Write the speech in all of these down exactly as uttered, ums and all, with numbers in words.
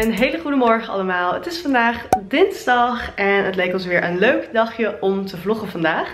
Een hele goede morgen allemaal. Het is vandaag dinsdag en het leek ons weer een leuk dagje om te vloggen vandaag.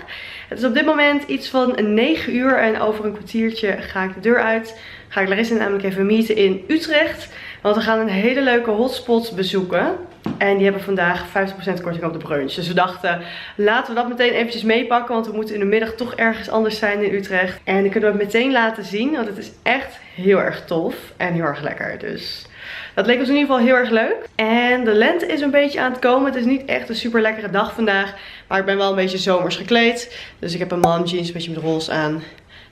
Het is op dit moment iets van negen uur en over een kwartiertje ga ik de deur uit. Ga ik Larissa namelijk even meeten in Utrecht. Want we gaan een hele leuke hotspot bezoeken. En die hebben vandaag vijftig procent korting op de brunch. Dus we dachten, laten we dat meteen eventjes meepakken. Want we moeten in de middag toch ergens anders zijn in Utrecht. En dan kunnen we het meteen laten zien. Want het is echt heel erg tof. En heel erg lekker. Dus dat leek ons in ieder geval heel erg leuk. En de lente is een beetje aan het komen. Het is niet echt een super lekkere dag vandaag. Maar ik ben wel een beetje zomers gekleed. Dus ik heb een mom jeans, een beetje met roze aan.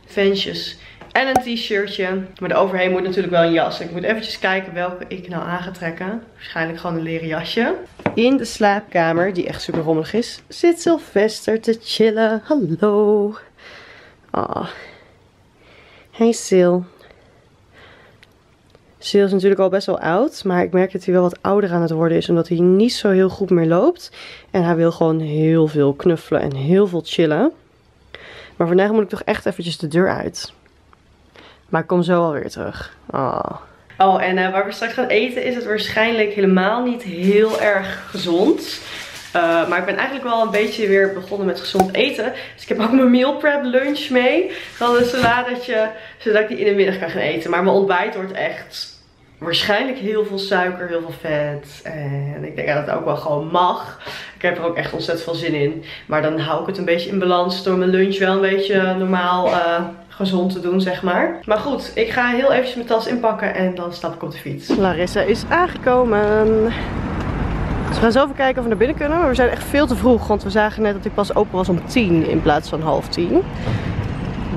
Ventjes. En een t-shirtje. Maar eroverheen moet natuurlijk wel een jas. Ik moet eventjes kijken welke ik nou aan ga trekken. Waarschijnlijk gewoon een leren jasje. In de slaapkamer, die echt super rommelig is, zit Sylvester te chillen. Hallo. Oh. Hey Sil. Sil is natuurlijk al best wel oud. Maar ik merk dat hij wel wat ouder aan het worden is. Omdat hij niet zo heel goed meer loopt. En hij wil gewoon heel veel knuffelen en heel veel chillen. Maar vandaag moet ik toch echt eventjes de deur uit. Maar ik kom zo alweer terug. Oh, oh en uh, waar we straks gaan eten is het waarschijnlijk helemaal niet heel erg gezond. Uh, maar ik ben eigenlijk wel een beetje weer begonnen met gezond eten. Dus ik heb ook mijn meal prep lunch mee. Dan een saladetje, zodat ik die in de middag kan gaan eten. Maar mijn ontbijt wordt echt waarschijnlijk heel veel suiker, heel veel vet. En ik denk dat het ook wel gewoon mag. Ik heb er ook echt ontzettend veel zin in. Maar dan hou ik het een beetje in balans door mijn lunch wel een beetje normaal... Uh, gezond te doen, zeg maar. Maar goed, ik ga heel eventjes mijn tas inpakken en dan stap ik op de fiets. Larissa is aangekomen. Dus we gaan zo even kijken of we naar binnen kunnen. Maar we zijn echt veel te vroeg, want we zagen net dat hij pas open was om tien in plaats van half tien.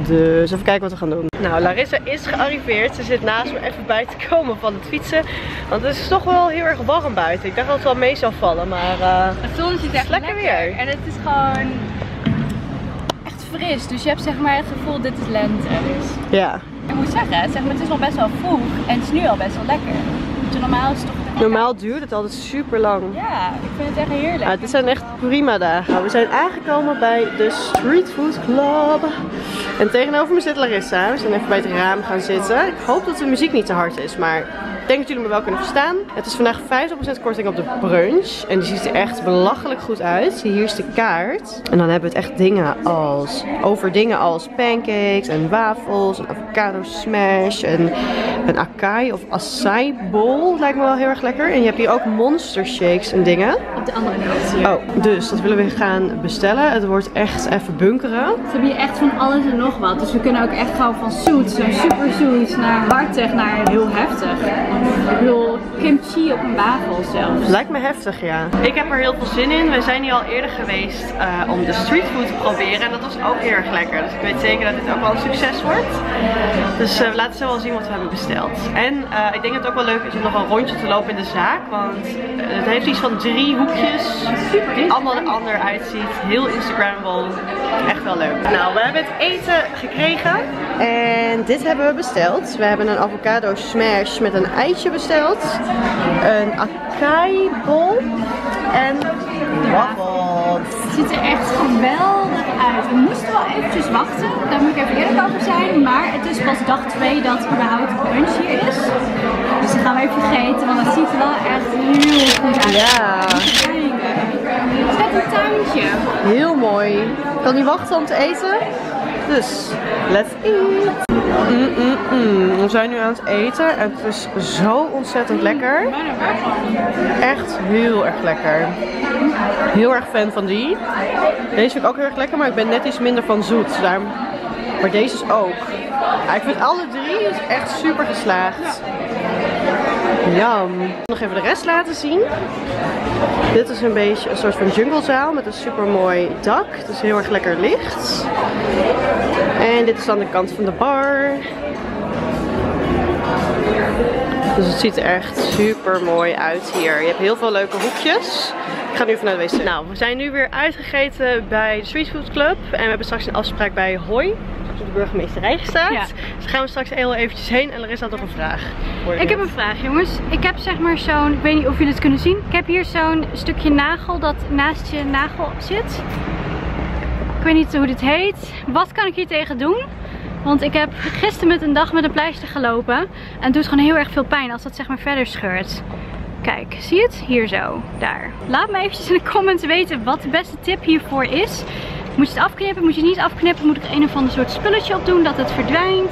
Dus even kijken wat we gaan doen. Nou, Larissa is gearriveerd. Ze zit naast me even bij te komen van het fietsen. Want het is toch wel heel erg warm buiten. Ik dacht dat het wel mee zou vallen, maar... Uh, het zonnetje is echt lekker weer. En het is gewoon... fris, dus je hebt zeg maar het gevoel dit is lente. Ja. Ik moet zeggen, zeg maar, het is al best wel vroeg en het is nu al best wel lekker. Want normaal is het toch normaal duurt het altijd super lang. Ja, ik vind het echt heerlijk. Ah, dit zijn echt prima dagen. We zijn aangekomen bij de Street Food Club. En tegenover me zit Larissa. We zijn even bij het raam gaan zitten. Ik hoop dat de muziek niet te hard is, maar... ik denk dat jullie me wel kunnen verstaan. Het is vandaag vijftig procent korting op de brunch. En die ziet er echt belachelijk goed uit. Hier is de kaart. En dan hebben we het echt dingen als... over dingen als pancakes en wafels en avocado smash. En een acai of acai bowl. Lijkt me wel heel erg lekker. En je hebt hier ook monster shakes en dingen. Op de andere kant. Oh, dus dat willen we gaan bestellen. Het wordt echt even bunkeren. Ze hebben hier echt van alles en nog wat. Dus we kunnen ook echt gaan van zoet, zo super zoet, naar hartig, naar heel heftig. Ik bedoel, kimchi op een wafel zelfs. Lijkt me heftig, ja. Ik heb er heel veel zin in. We zijn hier al eerder geweest uh, om de streetfood te proberen. En dat was ook heel erg lekker. Dus ik weet zeker dat dit ook wel een succes wordt. Dus uh, we laten zo wel zien wat we hebben besteld. En uh, ik denk dat het ook wel leuk is om nog een rondje te lopen in de zaak. Want het heeft iets van drie hoekjes. Super. Die allemaal een ander uitziet. Heel Instagrammable. Echt wel leuk. Nou, we hebben het eten gekregen. En dit hebben we besteld. We hebben een avocado smash met een eitje besteld. Een acai bol. En waffels. Het ziet er echt geweldig uit. We moesten wel eventjes wachten. Daar moet ik even eerlijk over zijn. Maar het is pas dag twee dat überhaupt brunch hier is. Dus dat gaan we even vergeten. Want het ziet er wel echt heel goed uit. Ja. Het is net een tuintje. Heel mooi. Ik kan niet wachten om te eten. Dus, let's eat. Mm, mm, mm. We zijn nu aan het eten en het is zo ontzettend lekker. Echt heel erg lekker. Heel erg fan van die. Deze vind ik ook heel erg lekker, maar ik ben net iets minder van zoet. Daarom... maar deze is ook. Ja, ik vind alle drie echt super geslaagd. Yum. Ik wil nog even de rest laten zien. Dit is een beetje een soort van junglezaal met een super mooi dak. Het is heel erg lekker licht. En dit is aan de kant van de bar. Dus het ziet er echt super mooi uit hier. Je hebt heel veel leuke hoekjes. Ik ga nu even naar de wc. Nou, we zijn nu weer uitgegeten bij de Street Food Club. En we hebben straks een afspraak bij Hoi. De burgemeesterij staat. Ja. Dus daar gaan we straks heel eventjes heen en Larissa had nog een vraag. Ik heb een vraag, jongens. Ik heb zeg maar zo'n, ik weet niet of jullie het kunnen zien. Ik heb hier zo'n stukje nagel dat naast je nagel zit. Ik weet niet hoe dit heet. Wat kan ik hier tegen doen? Want ik heb gisteren met een dag met een pleister gelopen en het doet gewoon heel erg veel pijn als dat zeg maar verder scheurt. Kijk, zie je het? Hier zo, daar. Laat me eventjes in de comments weten wat de beste tip hiervoor is. Moet je het afknippen? Moet je het niet afknippen? Moet ik er een of ander soort spulletje op doen dat het verdwijnt?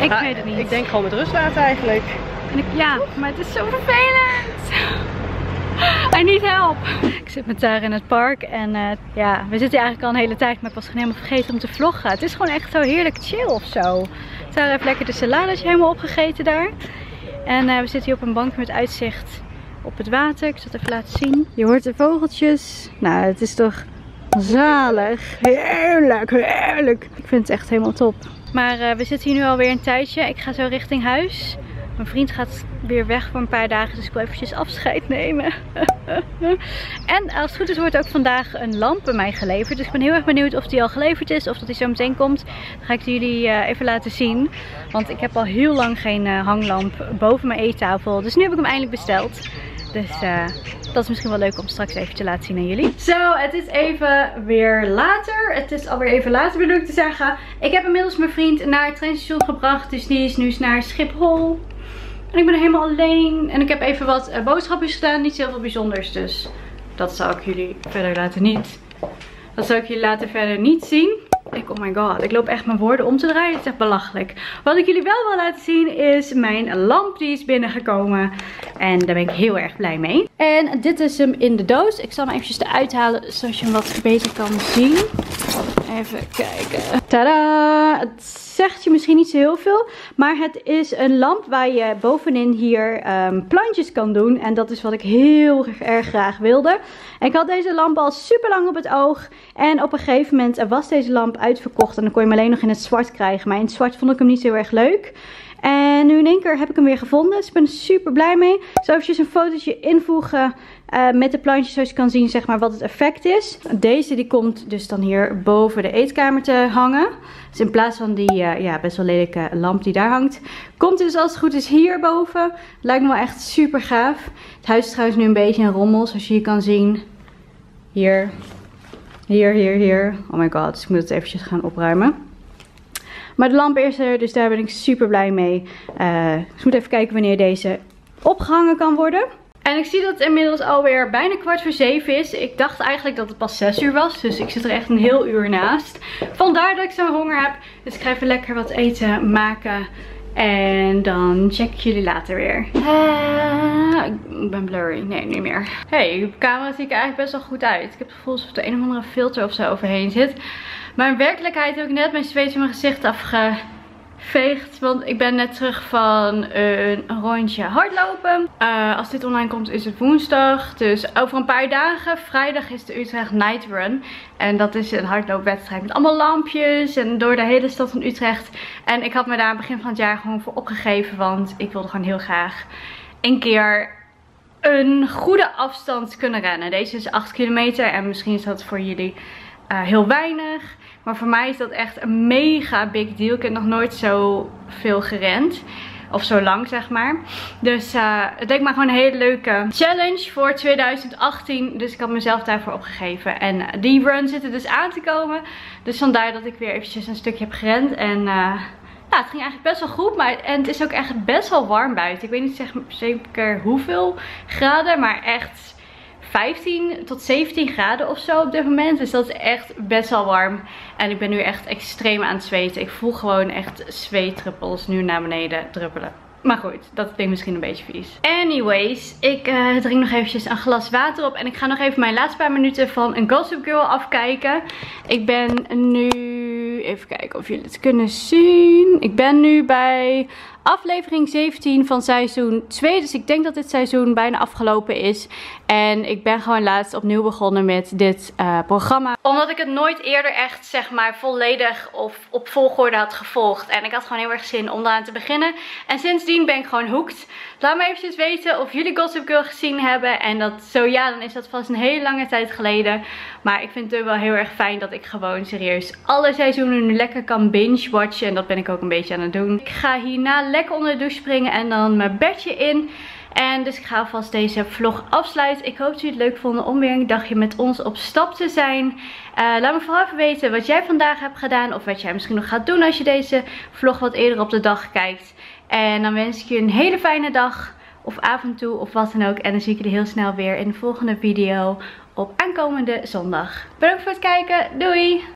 Ik ah, weet het niet. Ik denk gewoon met rust laten eigenlijk. En ik, ja, maar het is zo vervelend. I need help. Ik zit met Tara in het park en uh, ja, we zitten eigenlijk al een hele tijd, maar ik was gewoon helemaal vergeten om te vloggen. Het is gewoon echt zo heerlijk chill of zo. Tara heeft lekker de saladetje helemaal opgegeten daar. En uh, we zitten hier op een bank met uitzicht op het water. Ik zal het even laten zien. Je hoort de vogeltjes. Nou, het is toch zalig. Heerlijk, heerlijk. Ik vind het echt helemaal top. Maar uh, we zitten hier nu alweer een tijdje. Ik ga zo richting huis. Mijn vriend gaat weer weg voor een paar dagen, dus ik wil eventjes afscheid nemen. En als het goed is wordt ook vandaag een lamp bij mij geleverd. Dus ik ben heel erg benieuwd of die al geleverd is of dat die zo meteen komt. Dan ga ik het jullie even laten zien. Want ik heb al heel lang geen hanglamp boven mijn eettafel. Dus nu heb ik hem eindelijk besteld. Dus uh, dat is misschien wel leuk om straks even te laten zien aan jullie. Zo, so, het is even weer later. Het is alweer even later bedoel ik te zeggen. Ik heb inmiddels mijn vriend naar het treinstation gebracht. Dus die is nu naar Schiphol. En ik ben helemaal alleen. En ik heb even wat uh, boodschapjes gedaan. Niet heel veel bijzonders. Dus dat zal ik jullie verder laten niet. Dat zal ik jullie later verder niet zien. Ik, oh my god. Ik loop echt mijn woorden om te draaien. Het is echt belachelijk. Wat ik jullie wel wil laten zien is mijn lamp. Die is binnengekomen. En daar ben ik heel erg blij mee. En dit is hem in de doos. Ik zal hem eventjes eruit halen. Zodat je hem wat beter kan zien. Even kijken. Tada! Het zegt je misschien niet zo heel veel. Maar het is een lamp waar je bovenin hier um, plantjes kan doen. En dat is wat ik heel erg graag wilde. En ik had deze lamp al super lang op het oog. En op een gegeven moment was deze lamp uitverkocht. En dan kon je hem alleen nog in het zwart krijgen. Maar in het zwart vond ik hem niet zo erg leuk. En nu in één keer heb ik hem weer gevonden. Dus ik ben er super blij mee. Ik zal eventjes een fotootje invoegen uh, met de plantjes. Zodat je kan zien zeg maar, wat het effect is. Deze die komt dus dan hier boven de eetkamer te hangen. Dus in plaats van die uh, ja, best wel lelijke lamp die daar hangt. Komt dus als het goed is hierboven. Lijkt me wel echt super gaaf. Het huis is trouwens nu een beetje in rommel. Zoals je hier kan zien. Hier. Hier, hier, hier. Oh my god. Dus ik moet het eventjes gaan opruimen. Maar de lamp is er, dus daar ben ik super blij mee. Uh, dus ik moet even kijken wanneer deze opgehangen kan worden. En ik zie dat het inmiddels alweer bijna kwart voor zeven is. Ik dacht eigenlijk dat het pas zes uur was. Dus ik zit er echt een heel uur naast. Vandaar dat ik zo'n honger heb. Dus ik ga even lekker wat eten maken. En dan check ik jullie later weer. Uh, ik ben blurry. Nee, niet meer. Hey, op camera zie ik er eigenlijk best wel goed uit. Ik heb het gevoel alsof er een of andere filter of zo overheen zit. Maar in werkelijkheid heb ik net mijn zweet van mijn gezicht afgeveegd. Want ik ben net terug van een rondje hardlopen. Uh, als dit online komt is het woensdag. Dus over een paar dagen. Vrijdag is de Utrecht Night Run. En dat is een hardloopwedstrijd met allemaal lampjes. En door de hele stad van Utrecht. En ik had me daar begin van het jaar gewoon voor opgegeven. Want ik wilde gewoon heel graag een keer een goede afstand kunnen rennen. Deze is acht kilometer. En misschien is dat voor jullie Uh, heel weinig. Maar voor mij is dat echt een mega big deal. Ik heb nog nooit zo veel gerend. Of zo lang zeg maar. Dus uh, het leek me gewoon een hele leuke challenge voor twintig achttien. Dus ik had mezelf daarvoor opgegeven. En uh, die run zit er dus aan te komen. Dus vandaar dat ik weer eventjes een stukje heb gerend. En uh, ja, het ging eigenlijk best wel goed. Maar, en het is ook echt best wel warm buiten. Ik weet niet zeg, zeker hoeveel graden. Maar echt vijftien tot zeventien graden of zo op dit moment. Dus dat is echt best wel warm. En ik ben nu echt extreem aan het zweten. Ik voel gewoon echt zweetdruppels nu naar beneden druppelen. Maar goed, dat klinkt misschien een beetje vies. Anyways, ik uh, drink nog eventjes een glas water op. En ik ga nog even mijn laatste paar minuten van een Gossip Girl afkijken. Ik ben nu... Even kijken of jullie het kunnen zien. Ik ben nu bij aflevering zeventien van seizoen twee. Dus ik denk dat dit seizoen bijna afgelopen is. En ik ben gewoon laatst opnieuw begonnen met dit uh, programma. Omdat ik het nooit eerder echt zeg maar volledig of op volgorde had gevolgd. En ik had gewoon heel erg zin om daaraan te beginnen. En sindsdien ben ik gewoon hooked. Laat me eventjes weten of jullie Gossip Girl gezien hebben. En dat zo ja, dan is dat vast een hele lange tijd geleden. Maar ik vind het wel heel erg fijn dat ik gewoon serieus alle seizoenen nu lekker kan binge-watchen. En dat ben ik ook een beetje aan het doen. Ik ga hierna lekker onder de douche springen en dan mijn bedje in. En dus ik ga alvast deze vlog afsluiten. Ik hoop dat jullie het leuk vonden om weer een dagje met ons op stap te zijn. Uh, laat me vooral even weten wat jij vandaag hebt gedaan. Of wat jij misschien nog gaat doen als je deze vlog wat eerder op de dag kijkt. En dan wens ik je een hele fijne dag. of avond toe of wat dan ook. En dan zie ik jullie heel snel weer in de volgende video op aankomende zondag. Bedankt voor het kijken. Doei!